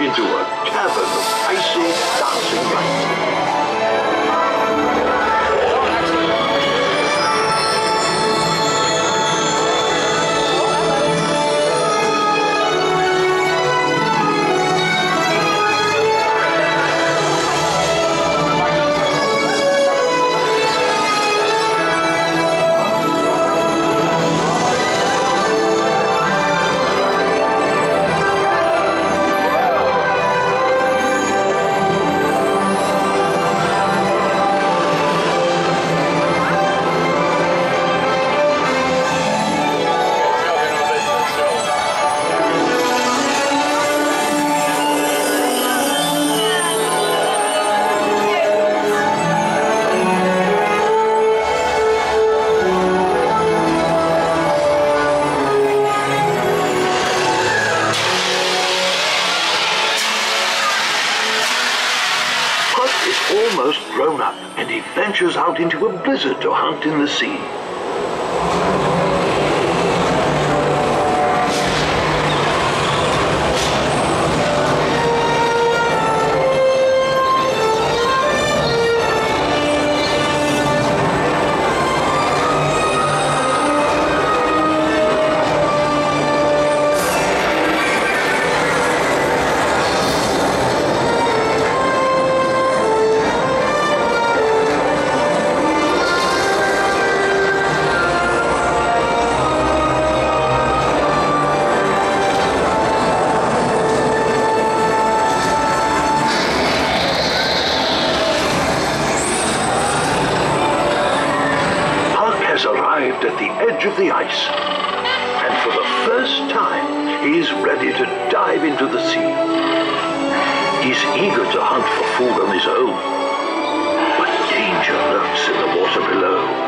into a cavern of icy dancing light. Almost grown up, and he ventures out into a blizzard to hunt in the sea. At the edge of the ice, and for the first time he is ready to dive into the sea. He's eager to hunt for food on his own, but danger lurks in the water below.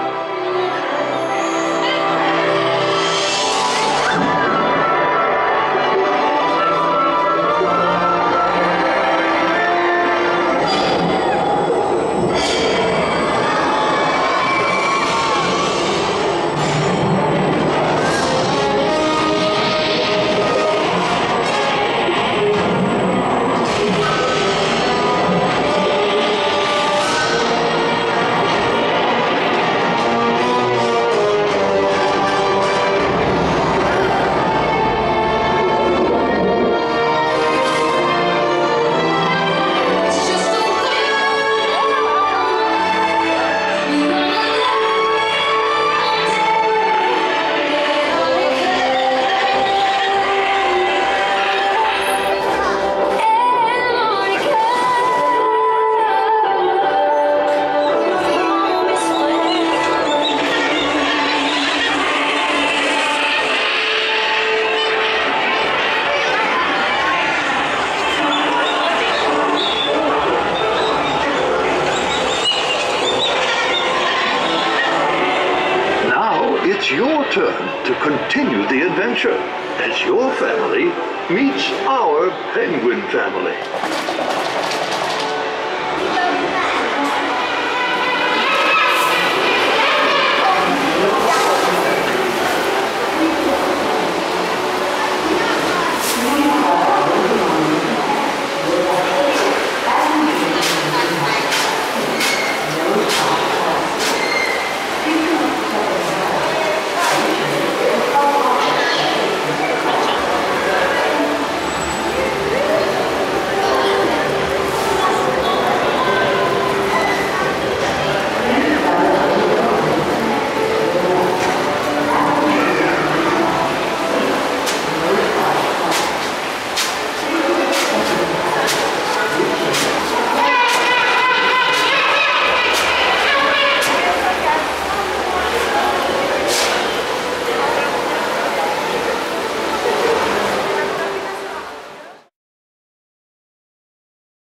It's your turn to continue the adventure as your family meets our penguin family.